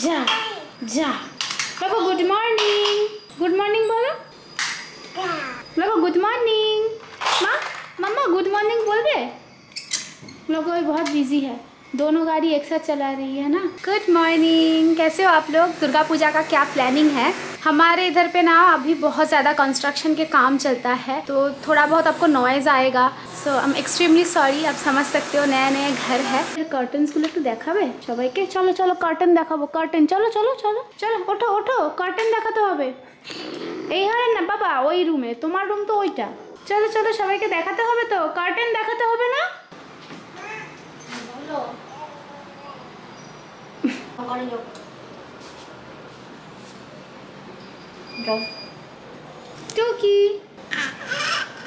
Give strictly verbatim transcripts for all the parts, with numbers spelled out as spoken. जा जा लको गुड मॉर्निंग, गुड मॉर्निंग बोलो लको गुड मॉर्निंग। माँ मम्मा गुड मॉर्निंग बोल बे। लोगों बहुत बिजी है, दोनों गाड़ी एक साथ चला रही है ना। गुड मॉर्निंग, कैसे हो आप लोग? दुर्गा पूजा का क्या प्लानिंग है? हमारे इधर पे ना अभी बहुत ज़्यादा कंस्ट्रक्शन के काम चलता है, तो थोड़ा बहुत आपको नॉइज़ आएगा। So I am extremely sorry. आप समझ सकते हो, नया नया घर है। कर्टन्स गुलो तो देखाबे सबाइके। चलो चलो कर्टन देखाबो, कर्टन चलो चलो चलो चलो ओठो ओठो कर्टन देखाते होबे। एई हरे ना बाबा ओई रूमे, तोमार रूम तो ओइटा। चलो चलो सबाइके देखाते होबे, तो कर्टन देखाते होबे ना। टूकी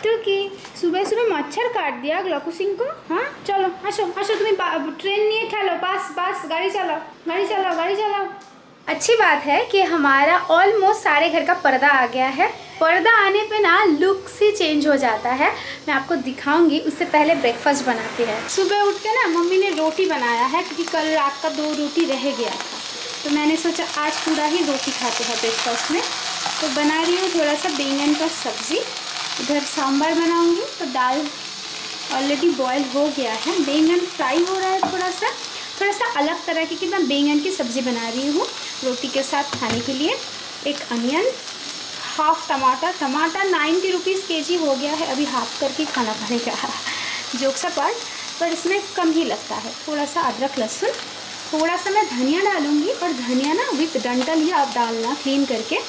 टूकी सुबह सुबह मच्छर काट दिया ग्लकू सिंह को। हाँ चलो आसो आसो, तुम ट्रेन नहीं खेलो, बस बस गाड़ी चलाओ गाड़ी चलाओ गाड़ी चलाओ। अच्छी बात है कि हमारा ऑलमोस्ट सारे घर का पर्दा आ गया है। पर्दा आने पे ना लुक से चेंज हो जाता है, मैं आपको दिखाऊंगी। उससे पहले ब्रेकफास्ट बनाते हैं। सुबह उठ के ना मम्मी ने रोटी बनाया है, क्योंकि कल रात का दो रोटी रह गया था, तो मैंने सोचा आज पूरा ही रोटी खाते हैं ब्रेकफास्ट में। तो बना रही हूँ थोड़ा सा बैंगन का सब्ज़ी, इधर सांभर बनाऊँगी। तो दाल ऑलरेडी बॉयल हो गया है, बैंगन फ्राई हो रहा है थोड़ा सा थोड़ा सा अलग तरह की। कि मैं बैंगन की सब्ज़ी बना रही हूँ रोटी के साथ खाने के लिए। एक अनियन, हाफ टमाटर। टमाटर नाइन्टी रुपीज़ के जी हो गया है अभी, हाफ करके खाना खाने का जोक सा पार्ट, पर इसमें कम ही लगता है। थोड़ा सा अदरक लहसुन, थोड़ा सा मैं धनिया डालूँगी। और धनिया ना विथ डंटल ही आप डालना, क्लीन करके।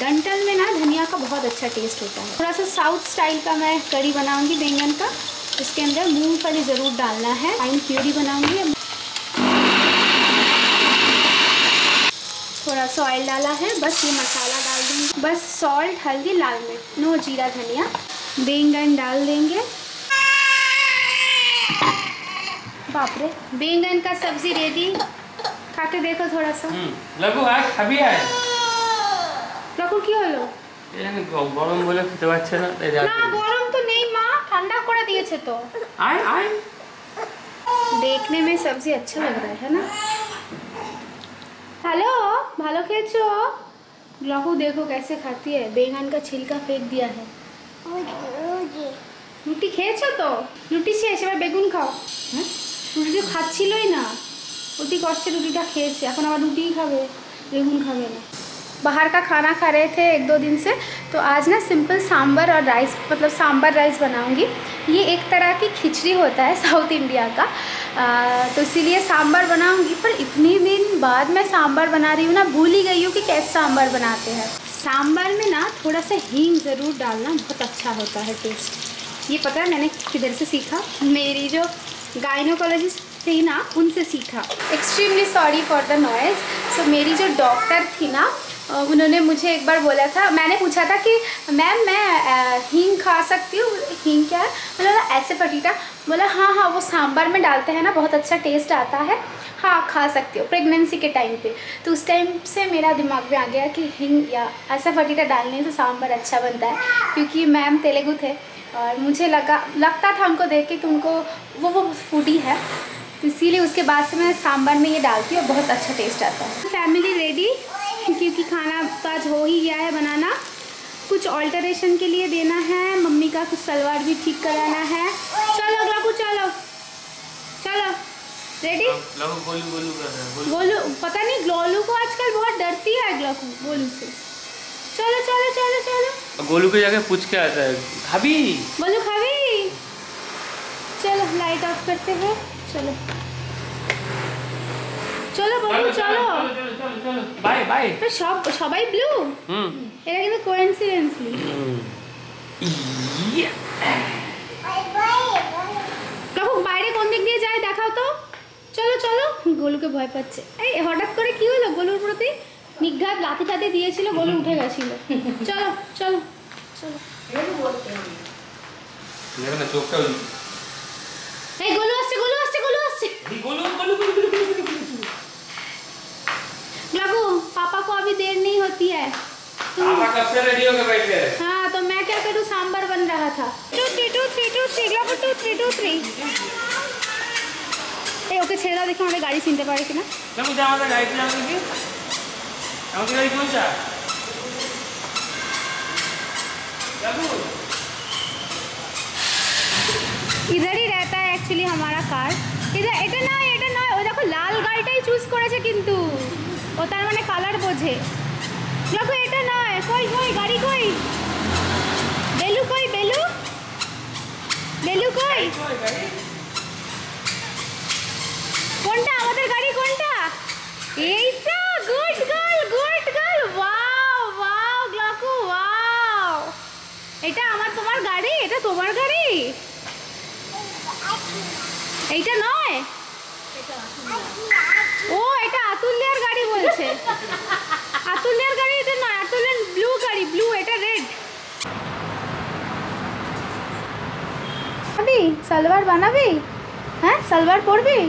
डंटल में ना धनिया का बहुत अच्छा टेस्ट होता है। थोड़ा सा साउथ स्टाइल का मैं करी बनाऊँगी बैंगन का। इसके अंदर मूँगफली ज़रूर डालना है। फाइन प्यूरी बनाऊँगी। थोड़ा सा ऑयल डाला है, बस ये मसाला डाल दूँगी। बस सॉल्ट, हल्दी, लाल मिर्च, नो जीरा, धनिया। बैंगन डाल देंगे। बाप रे, बैंगन का सब्जी रेडी। खा के देखो थोड़ा सा। लगू आज खाबी है। लगू क्यों होलो? ये गरम बोले तो अच्छा ना। ना गरम तो नहीं माँ, ठंडा कोड़ा दिए छे तो। आए आए। देखने में सब्जी अच्छा लग रहा है ना। हेलो भालो खेचो। लकू देखो कैसे खाती है, बैंगन का छिलका फेंक दिया है। रुटी खेचो तो रुटी शेष, एबार बेगुन खाओ। रुटी तो खाच्छिलोई ना, अति कष्टे रुटीटा खेयेछे, एखन आबार रुटी खाबे, बेगुन खाबे ना। बाहर का खाना खा रहे थे एक दो दिन से, तो आज ना सिंपल सांभर और राइस, मतलब सांभर राइस बनाऊंगी। ये एक तरह की खिचड़ी होता है साउथ इंडिया का, आ, तो इसीलिए सांभर बनाऊंगी। पर इतने दिन बाद मैं सांभर बना रही हूँ ना, भूल ही गई हूँ कि कैसे सांभर बनाते हैं। सांभर में ना थोड़ा सा हींग ज़रूर डालना, बहुत अच्छा होता है टेस्ट। ये पता है मैंने किधर से सीखा? मेरी जो गायनोकोलॉजिस्ट थी ना, उनसे सीखा। Extremely sorry for the noise. So मेरी जो डॉक्टर थी ना, उन्होंने मुझे एक बार बोला था, मैंने पूछा था कि मैम मैं हींग खा सकती हूँ? हींग क्या है? बोला ऐसे पटीटा। बोला हाँ हाँ, वो सांभर में डालते हैं ना, बहुत अच्छा टेस्ट आता है, हाँ खा सकती हो प्रेगनेंसी के टाइम पे। तो उस टाइम से मेरा दिमाग में आ गया कि हींग या ऐसा पटीटा डालने से सांभर अच्छा बनता है, क्योंकि मैम तेलुगु थे और मुझे लगा लगता था उनको देख के कि उनको वो वो फूडी है, तो इसीलिए उसके बाद से मैं सांभर में ये डालती हूँ और बहुत अच्छा टेस्ट आता है। फैमिली रेडी, क्योंकि खाना तो आज हो ही गया है बनाना। कुछ ऑल्टरेशन के लिए देना है, मम्मी का कुछ सलवार भी ठीक कराना है। चलो लकू चलो चलो, रेडी? गोलू गोलू कर रहा है। गोलू पता नहीं, गोलू को आजकल बहुत डरती है लकू, गोलू से। चलो चलो चलो चलो, गोलू के जाके पूछ के आता है खाबी, गोलू खाबी। चलो लाइट ऑफ करते हैं। चलो चलो गोलू चलो। Bye bye. तो सब सबाई ब्लू। হুম এটা কিন্তু কোইন্সিডেন্সলি। ইয়া বাই বাই। দেখো বাইরে কোন দিক দিয়ে যায় দেখাও তো। চলো চলো, গোলুকে ভয় পাচ্ছে। এই হঠাৎ করে কি হলো? গোলুর প্রতি নিঘাত লাথিটাতে দিয়েছিল, গোলু উঠে গেছিল। চলো চলো চলো। এই বলতে আমি। এখানে চোখটা এই গোলু আসছে গোলু আসছে গোলু আসছে। এই গোলু গোলু গোলু। लगू पापा को अभी देर नहीं होती है। पापा कब से रेडी होके बैठे हैं? हाँ तो मैं क्या करूँ, सांभर बन रहा था। Two three two three two three लगू, टू थ्री टू थ्री। ওকে ছেড়ে দাও দেখি আমাদের গাড়ি চিনতে পারে কিনা। কেমন যা আমাদের গাড়ি চিনতে পারে কি? আমাদের গাড়ি কোনটা? যাবো। इधर ही रहता है एक्चुअली हमारा कार। इधर এটা না এটা না ও দেখো লাল গাড়িটাই চুজ করেছে কিন্তু ও তার মানে কালার বোঝে। দেখো এটা না কই কই গাড়ি কই? বেলু কই বেলু? বেলু কই? কই গাড়ি? কোনটা আমাদের গাড়ি কোনটা? এইটা good girl good girl wow wow গ্লাকু ওয়াও এটা আমার তোমার গাড়ি এটা তোমার গাড়ি এইটা নয় এটা ও এটা আতুলের গাড়ি বলছে আতুলের গাড়ি এটা নয় আতুলের ব্লু গাড়ি ব্লু এটা রেড अभी सलवार বানাবি হ্যাঁ सलवार পরবি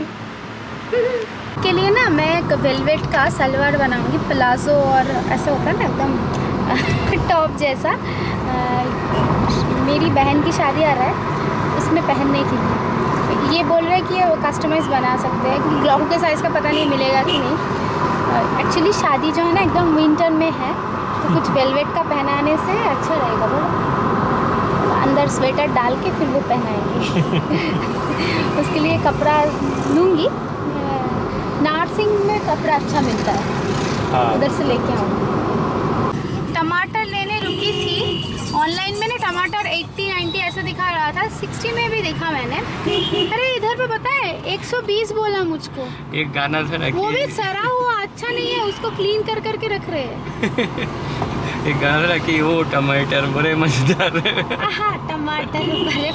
के लिए ना मैं एक वेलवेट का सलवार बनाऊंगी प्लाजो और ऐसा होता है ना एकदम टॉप जैसा आ, मेरी बहन की शादी आ रहा है उसमें पहनने के लिए ये बोल रहा है कि वो कस्टमाइज़ बना सकते हैं ग्लाउज के साइज़ का पता नहीं मिलेगा कि नहीं एक्चुअली शादी जो है ना एकदम विंटर में है तो कुछ वेलवेट का पहनाने से अच्छा रहेगा बोलो अंदर स्वेटर डाल के फिर वो पहनाएंगे उसके लिए कपड़ा लूँगी नार्सिंग में कपड़ा अच्छा मिलता है उधर से लेके आऊँगी। टमाटर लेने रुकी थी ऑनलाइन में ना टमाटर अस्सी नब्बे ऐसा दिखा रहा था साठ में भी देखा मैंने। अरे इधर पे पता है एक सौ बीस बोला मुझको एक गाना था वो भी सड़ा हुआ अच्छा नहीं है उसको क्लीन कर करके रख रहे हैं एक गाना था कि वो टमाटर बड़े मजेदार टमाटर भले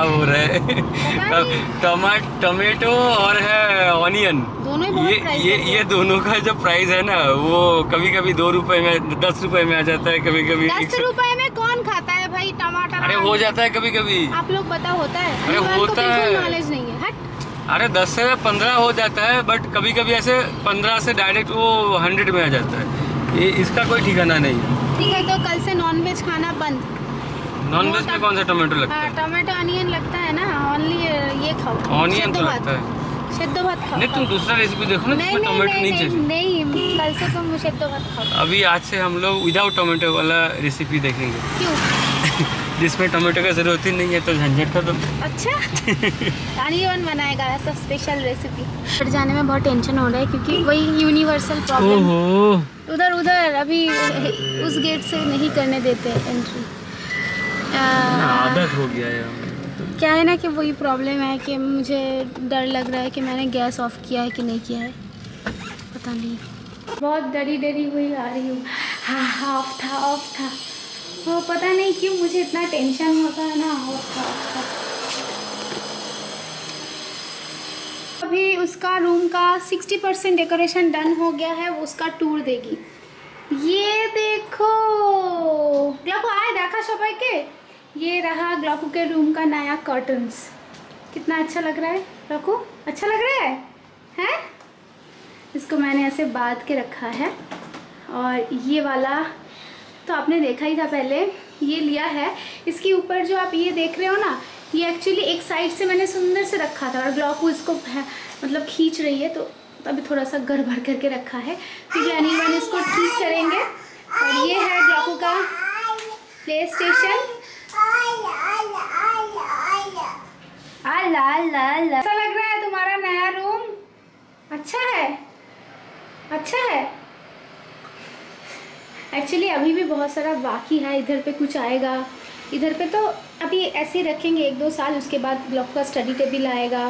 अब हो रहा है टमाट टमेटो और है ऑनियन दोनों ये ये ये दोनों का जो प्राइस है ना वो कभी कभी दो रुपए में दस रुपए में आ जाता है कभी कभी दस रुपए में कौन खाता है भाई टमाटर। अरे हो जाता है कभी कभी आप लोग पता होता है अरे होता है नॉलेज नहीं है हट अरे दस से पंद्रह हो जाता है बट कभी कभी ऐसे पंद्रह से डायरेक्ट वो हंड्रेड में आ जाता है ये इसका कोई ठिकाना नहीं है। ठीक है तो कल से नॉनवेज खाना बंद। नॉनवेज में कौन सा टमाटो लगता है? टमाटो ऑनियन लगता है ना ओनली ये खाओ ऑनियन तो लगता है सिद्धो भात खाओ नहीं तुम दूसरा रेसिपी देखो ना इसमें टमाटो नहीं चाहिए नहीं कल से तुम सिद्धो भात खाओ अभी आज से हम लोग विदाउट टमाटो वाला रेसिपी देखेंगे क्यों जिसमें टमाटो की जरूरत ही नहीं है तो झंझट खत्म। अच्छा ऑनियन बनाएगा ऐसा स्पेशल रेसिपी। घर जाने में बहुत टेंशन हो रहा है क्योंकि वही यूनिवर्सल प्रॉब्लम ओहो उधर उधर अभी उस गेट से नहीं करने देते एंट्री आदत हो गया है क्या है ना कि वही प्रॉब्लम है कि मुझे डर लग रहा है कि मैंने गैस ऑफ किया है कि नहीं किया है पता नहीं बहुत डरी डरी हुई आ रही हूँ। हाँ हाँ ऑफ था ऑफ था वो पता नहीं क्यों मुझे इतना टेंशन होता है ना ऑफ था ऑफ था। अभी उसका रूम का सिक्सटी परसेंट डेकोरेशन डन हो गया है वो उसका टूर देगी ये देखो ग्लाकू आए देखा सबाई के ये रहा ग्लाकू के रूम का नया कर्टन्स कितना अच्छा लग रहा है ग्लाकू अच्छा लग रहा है हैं इसको मैंने ऐसे बांध के रखा है और ये वाला तो आपने देखा ही था पहले ये लिया है इसके ऊपर जो आप ये देख रहे हो ना ये एक्चुअली एक साइड से मैंने सुंदर से रखा था और ग्लाकू इसको मतलब खींच रही है तो अभी थोड़ा सा गड़बड़ करके रखा है फिर यानी वन इसको ठीक करेंगे और ये है ग्लाकू का प्ले स्टेशन आला आला आला ऐसा लग रहा है तुम्हारा नया रूम अच्छा है अच्छा है एक्चुअली अभी भी बहुत सारा बाकी है इधर पे कुछ आएगा इधर पे तो अभी ऐसे ही रखेंगे एक दो साल उसके बाद ग्लाकू का स्टडी टेबल आएगा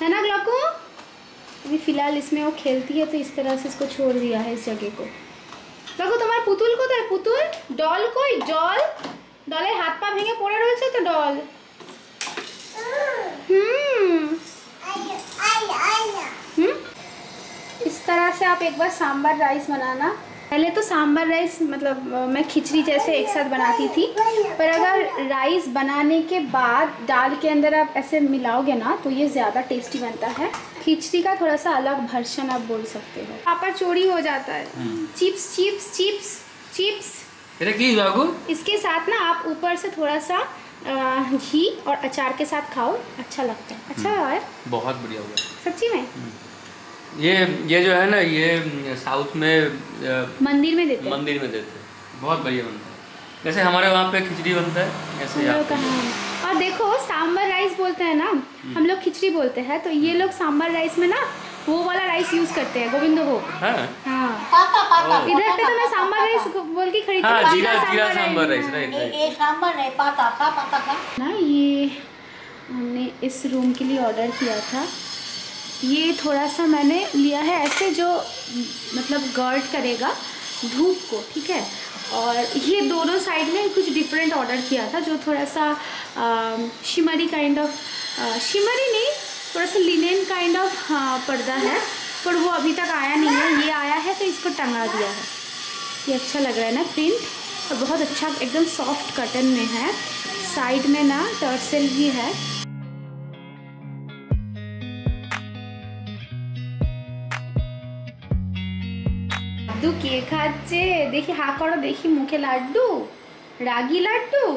है ना ग्लाकू अभी फ़िलहाल इसमें वो खेलती है तो इस तरह से इसको छोड़ दिया है इस जगह को। देखो तुम्हारे पुतुल को तो पुतुल डॉल को डॉल डॉले हाथ पा भेंगे पड़े रही तो डॉल हम्म इस तरह से आप एक बार सांभर राइस बनाना पहले तो सांभर राइस मतलब मैं खिचड़ी जैसे एक साथ बनाती थी पर अगर राइस बनाने के बाद दाल के अंदर आप ऐसे मिलाओगे ना तो ये ज़्यादा टेस्टी बनता है खिचड़ी का थोड़ा सा अलग वर्जन आप बोल सकते हो। पापा चोरी हो जाता है चिप्स चिप्स चिप्स चिप्स इसके साथ ना आप ऊपर से थोड़ा सा घी और अचार के साथ खाओ, अच्छा लगता है। अच्छा यार, बहुत बढ़िया हुआ सच्ची में। ये ये जो है ना, ये साउथ में मंदिर में देते हैं, मंदिर में देते हैं, बहुत बढ़िया बनता है। जैसे हमारे वहाँ पे खिचड़ी बनता है ऐसे यहाँ। और देखो सांबर राइस बोलते हैं ना, हम लोग खिचड़ी बोलते हैं, तो ये लोग सांबर राइस में ना वो वाला राइस यूज करते हैं, गोविंद भोग। हाँ। हाँ। इधर पे तो मैं सांबर राइस बोल के खरीदती हूँ। हाँ, जीरा जीरा सांबर राइस, राइट राइट। ये सांबर है, पाता का पाता का ना। ये हमने इस रूम के लिए ऑर्डर किया था। ये थोड़ा सा मैंने लिया है ऐसे, जो मतलब गार्ड करेगा धूप को, ठीक है। और ये दोनों साइड में कुछ डिफरेंट ऑर्डर किया था, जो थोड़ा सा शिमरी काइंड ऑफ, शिमरी नहीं, थोड़ा सा लिनेन काइंड ऑफ हाँ पर्दा है, पर वो अभी तक आया नहीं है। ये आया है तो इसको टंगा दिया है। ये अच्छा लग रहा है ना प्रिंट, और बहुत अच्छा एकदम सॉफ्ट कॉटन में है। साइड में ना टर्सल भी है। लाड्डू के खाचे देखिए, हाँ करो देखिए, मुखे लाड्डू, रागी लाड्डू,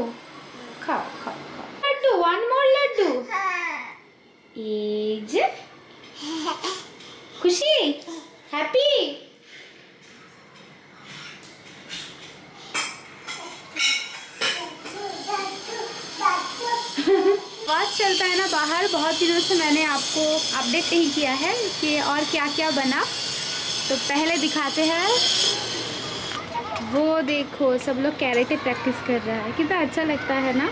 खाओ खाओ खाओ लाड्डू, वन मोर लड्डू। एज खुशी, हैप्पी, बहुत चलता है ना बाहर। बहुत दिनों से मैंने आपको अपडेट नहीं किया है कि और क्या क्या बना, तो पहले दिखाते हैं। वो देखो सब लोग कैरेटे प्रैक्टिस कर रहा है, कितना अच्छा लगता है ना।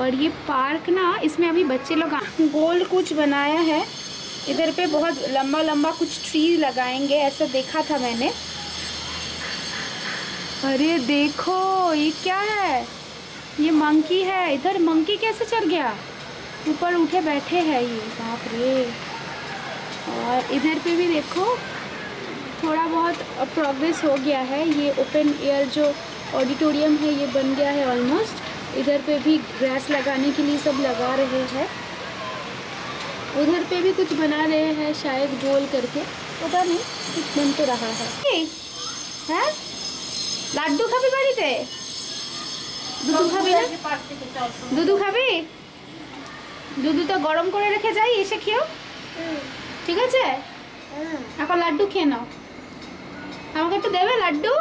और ये पार्क ना, इसमें अभी बच्चे लोग गोल कुछ बनाया है। इधर पे बहुत लंबा लंबा कुछ ट्री लगाएंगे, ऐसा देखा था मैंने। अरे देखो ये क्या है, ये मंकी है। इधर मंकी कैसे चढ़ गया, ऊपर उठे बैठे हैं ये, बाप रे। और इधर पे भी देखो थोड़ा बहुत प्रोग्रेस हो गया है। ये ओपन एयर जो ऑडिटोरियम है ये बन गया है ऑलमोस्ट। इधर पे भी ग्रास लगाने के लिए सब लगा रहे हैं। उधर पे भी कुछ बना रहे हैं शायद गोल करके, पता नहीं कुछ बन तो रहा है। हैं लाड्डू खाबी बाड़ीते, दूध खाबी ना, दूध खाबी, दूध तो गरम करे रेखे जाई, एसे खेओ ठीक आछे। এখন লাড্ডু খেয়ে নাও, আমাকে একটু দেবে লাড্ডু,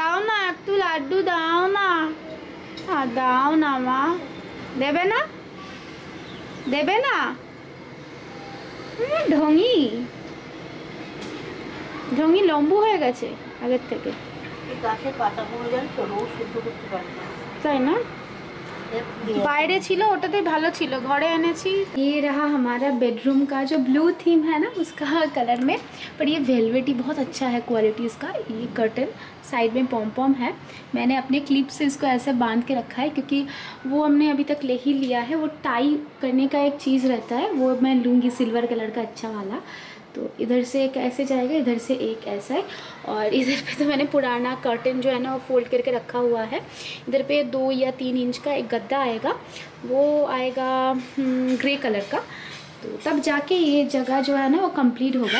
দাও না একটু লাড্ডু দাও না, আর দাও না মা, দেবে না দেবে না ঢঙি ঢঙি লম্বু হয়ে গেছে আগের থেকে। তাই না, बाहर छिलो ओटा तो भालो छिलो, घरे आने छी। ये रहा हमारा बेडरूम का जो ब्लू थीम है ना उसका कलर में, पर ये वेलवेटी बहुत अच्छा है क्वालिटी इसका। ये कर्टन साइड में पॉम पॉम है। मैंने अपने क्लिप से इसको ऐसे बांध के रखा है, क्योंकि वो हमने अभी तक ले ही लिया है। वो टाई करने का एक चीज़ रहता है, वो मैं लूँगी सिल्वर कलर का अच्छा वाला। तो इधर से एक ऐसे जाएगा, इधर से एक ऐसा है, और इधर पे तो मैंने पुराना कर्टन जो है ना वो फोल्ड करके रखा हुआ है। इधर पे दो या तीन इंच का एक गद्दा आएगा, वो आएगा ग्रे कलर का, तो तब जाके ये जगह जो है ना वो कंप्लीट होगा।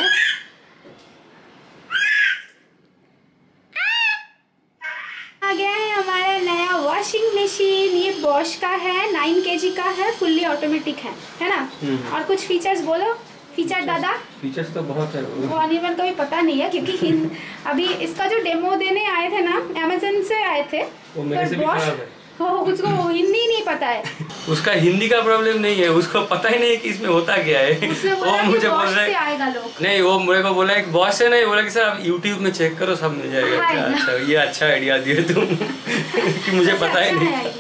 आ गया है हमारा नया वॉशिंग मशीन। ये बॉश का है, नाइन के जी का है, फुल्ली ऑटोमेटिक है, है ना। और कुछ फीचर्स बोलो, फीचर दादा। फीचर्स तो बहुत है, वो अनिर्वन को भी पता नहीं है, क्योंकि अभी इसका जो डेमो देने आए थे ना अमेजन से आए थे, वो मेरे से भी खराब है। हो, उसको हिंदी नहीं पता है। उसका हिंदी का प्रॉब्लम नहीं है, उसको पता ही नहीं कि इसमें होता क्या है। वो मुझे बोल रहा है नहीं, वो मुझे को बोला बॉस से नहीं, बोला कि सर आप यूट्यूब में चेक करो सब मिल जाएगा। अच्छा ये अच्छा आइडिया दिए तुम, कि मुझे पता ही नहीं।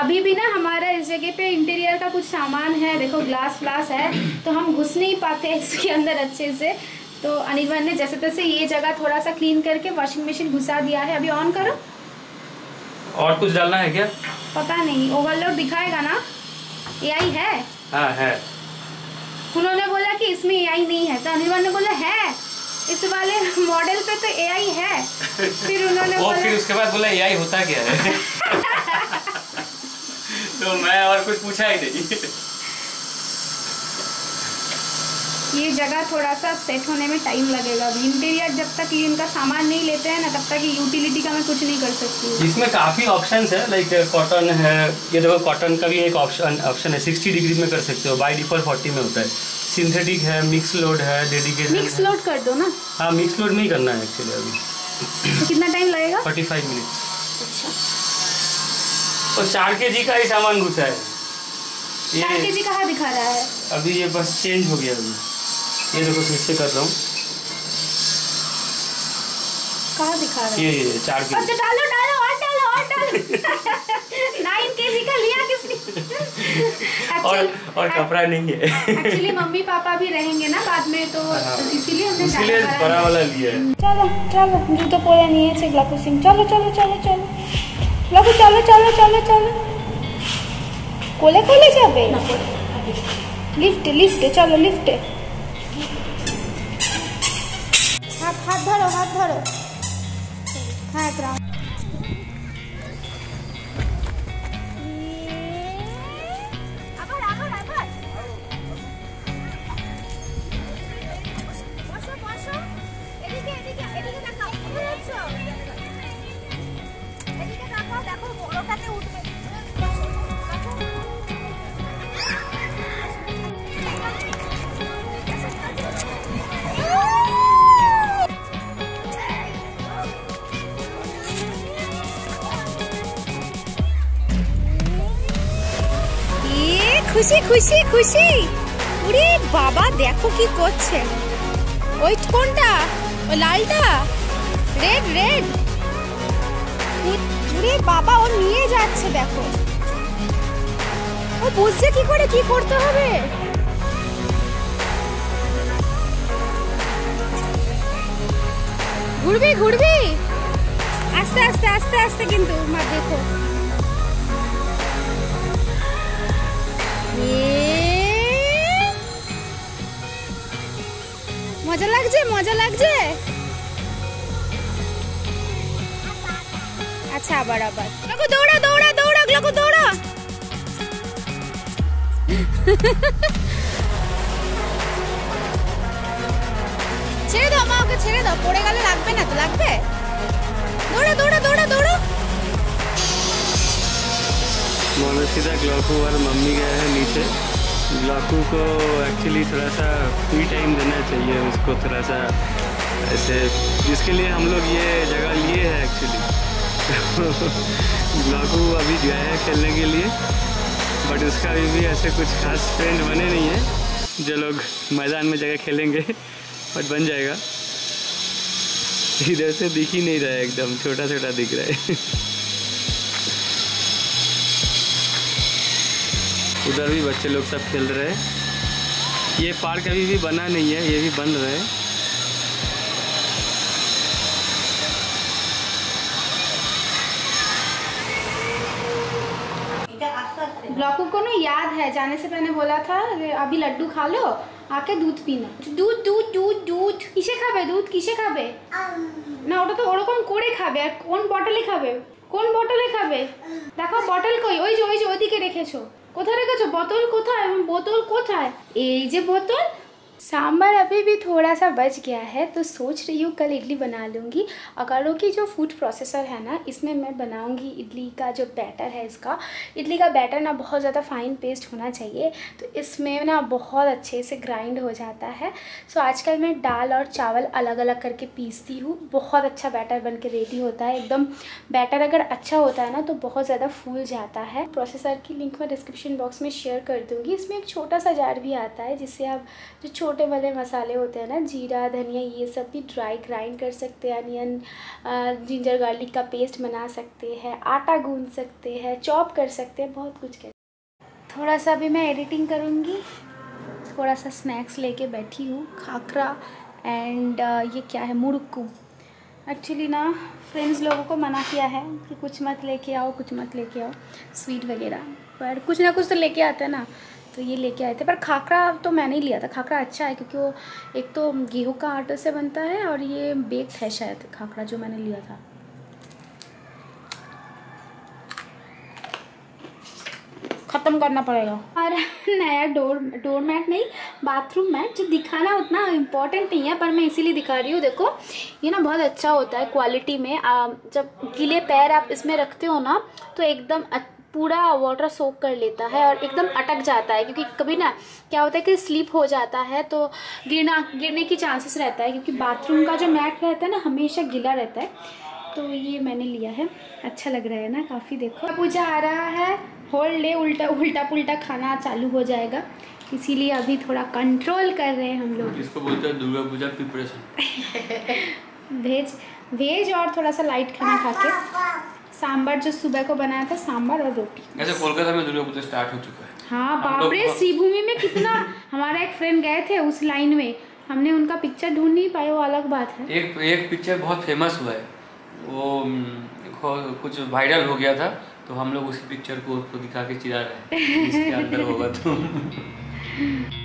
अभी भी ना हमारा इस जगह पे इंटीरियर का कुछ सामान है, देखो ग्लास ग्लास है, तो हम घुस नहीं पाते इसके अंदर अच्छे से। तो अनिर्वन ने जैसे तैसे ये जगह थोड़ा सा क्लीन करके वॉशिंग मशीन घुसा दिया है। अभी ऑन करो। और कुछ डालना है क्या, पता नहीं, ओवरलोड दिखाएगा ना। एआई है, हाँ है। उन्होंने बोला कि इसमें एआई नहीं है, तो अनिर्वन ने बोला है, इस वाले मॉडल पे तो एआई है। फिर उन्होंने और फिर उसके बाद बोला एआई होता क्या है। तो मैं और कुछ पूछा ही नहीं। ये जगह थोड़ा सा सेट होने में टाइम लगेगा। अभी इंटीरियर जब तक ये इनका सामान नहीं लेते हैं ना तब तक यूटिलिटी का मैं कुछ नहीं कर सकती। इसमें काफ़ी ऑप्शंस है, लाइक कॉटन है, ये देखो कॉटन का भी एक ऑप्शन ऑप्शन है, सिक्सटी डिग्री में कर सकते हो, बाई डिफॉल्ट फोर्टी में होता है। सिंथेटिक है, मिक्स लोड है, डेडिकेटेड। मिक्स लोड कर दो ना। हाँ मिक्स लोड नहीं करना है एक्चुअली अभी। तो कितना टाइम लगेगा? Forty five minutes. अच्छा। और चार के जी का ही सामान घुसा है। चार के जी कहाँ दिखा रहा है? अभी ये बस चेंज हो गया। अभी ये देखो फिर से कर रहा हूँ, कहाँ दिखा रहा है? ये ये चार के जी। डालो डालो और डालो और डालो। नाइन के जी का लिया किसने? और और कपड़ा नहीं है। एक्चुअली मम्मी पापा भी रहेंगे ना बाद में, तो इसीलिए हमने इसीलिए बड़ा वाला लिया है। चलो चलो जूता पोला नहीं है सिंगलाकू सिंह। चलो चलो चलो चलो लगो चलो चलो चलो चलो कोले कोले जाबे ना, लिफ्ट लिफ्ट चलो लिफ्ट। हाथ हाथ धरो हाथ धरो हाथ धरो। आवर आवर आवर बसो बसो এদিকে এদিকে এদিকে তাকাও বসো এদিকে তাকাও দেখো বড়টাতে উঠবে। खुशी खुशी खुशी अरे बाबा देखो की कोच्छे ओइट कोनटा ओ लालटा रेड रेड अरे बाबा ओ নিয়ে যাচ্ছে দেখো ও বুঝছে কি করে কি করতে হবে। ঘুরবি ঘুরবি আস্তে আস্তে আস্তে আস্তে কিন্তু মা দেখো मजा लगे मजा लगे। अच्छा बराबर लोगो दौड़ा दौड़ा दौड़ा लोगो दौड़ा। ছেড়ে দাও মা ওকে ছেড়ে দাও পড়ে গেলে লাগবে না তো লাগবে। দৌড়া দৌড়া দৌড়া দৌড়ো। मोनोसिदा ग्लाकू और मम्मी गए हैं नीचे। ग्लाकू को एक्चुअली थोड़ा सा फ्री टाइम देना चाहिए उसको, थोड़ा सा ऐसे, जिसके लिए हम लोग ये जगह लिए हैं एक्चुअली। ग्लाकू अभी गया है खेलने के लिए, बट उसका अभी भी ऐसे कुछ खास फ्रेंड बने नहीं है जो लोग मैदान में जगह खेलेंगे, बट बन जाएगा। इधर से दिख ही नहीं रहा है, एकदम छोटा छोटा दिख रहा है। उधर भी बच्चे लोग सब खेल रहे हैं। ये पार्क अभी भी बना नहीं है, ये भी बन रहा है। ब्लॉकू को ना याद है, जाने से पहले बोला था अभी लड्डू खा लो आके दूध पीना। दूध दूध दूध दूध किसे खाबे? दूध किसे खाबे ना ওটা তো ওরকম করে খাবে। আর কোন বটলে খাবে? কোন বটলে খাবে? দেখো বটল কই? ওই যে ওই যে ওইদিকে রেখেছো। कोथाय रखा बोतल कोथाय बोतल कोथाय ए जे बोतल। सांभर अभी भी थोड़ा सा बच गया है तो सोच रही हूँ कल इडली बना लूँगी। अगारो की जो फूड प्रोसेसर है ना इसमें मैं बनाऊँगी इडली का जो बैटर है। इसका इडली का बैटर ना बहुत ज़्यादा फाइन पेस्ट होना चाहिए तो इसमें ना बहुत अच्छे से ग्राइंड हो जाता है। सो आजकल मैं दाल और चावल अलग अलग करके पीसती हूँ, बहुत अच्छा बैटर बन के रेडी होता है एकदम। बैटर अगर अच्छा होता है ना तो बहुत ज़्यादा फूल जाता है। प्रोसेसर की लिंक मैं डिस्क्रिप्शन बॉक्स में शेयर कर दूँगी। इसमें एक छोटा सा जार भी आता है जिससे आप जो छोटे वाले मसाले होते हैं ना जीरा धनिया ये सब भी ड्राई ग्राइंड कर सकते हैं। अनियन जिंजर गार्लिक का पेस्ट बना सकते हैं, आटा गूंद सकते हैं, चॉप कर सकते हैं, बहुत कुछ कर। थोड़ा सा भी मैं एडिटिंग करूँगी। थोड़ा सा स्नैक्स लेके बैठी हूँ, खाकरा एंड ये क्या है मुरुक्कू। एक्चुअली ना फ्रेंड्स लोगों को मना किया है कि कुछ मत लेके आओ कुछ मत लेके आओ स्वीट वगैरह, पर कुछ ना कुछ तो लेके आते हैं ना तो ये लेके आए थे। पर खाकरा तो मैंने ही लिया था। खाकरा अच्छा है क्योंकि वो एक तो गेहूं का आटे से बनता है और ये बेक्ड है शायद खाकरा जो मैंने लिया था। ख़त्म करना पड़ेगा। हमारा नया डोर डोर मैट नहीं, बाथरूम मैट, जो दिखाना उतना इम्पॉर्टेंट नहीं है पर मैं इसीलिए दिखा रही हूँ। देखो ये ना बहुत अच्छा होता है क्वालिटी में। आ, जब गीले पैर आप इसमें रखते हो ना तो एकदम पूरा वाटर सोक कर लेता है और एकदम अटक जाता है, क्योंकि कभी ना क्या होता है कि स्लिप हो जाता है तो गिरना गिरने की चांसेस रहता है, क्योंकि बाथरूम का जो मैट रहता है ना हमेशा गीला रहता है। तो ये मैंने लिया है, अच्छा लग रहा है ना काफ़ी। देखो पूजा आ रहा है, होल डे उल्टा उल्टा पुल्टा खाना चालू हो जाएगा, इसीलिए अभी थोड़ा कंट्रोल कर रहे हैं हम लोग। इसको बोलते हैं दुर्गा पूजा प्रिपरेशन। भेज भेज और थोड़ा सा लाइट खाना खा के, सांभर जो सुबह को बनाया था, सांभर और रोटी। ऐसे कोलकाता में दुर्गा पूजा स्टार्ट हो चुका है। हाँ बाप रे, श्रीभूमि में कितना हमारा एक फ्रेंड गए थे उस लाइन में, हमने उनका पिक्चर ढूंढ नहीं पाए, वो अलग बात है। एक एक पिक्चर बहुत फेमस हुआ है, वो कुछ वायरल हो गया था, तो हम लोग उसी पिक्चर को उसको दिखा के चिढ़ा रहे हैं, इसके अंदर होगा तुम।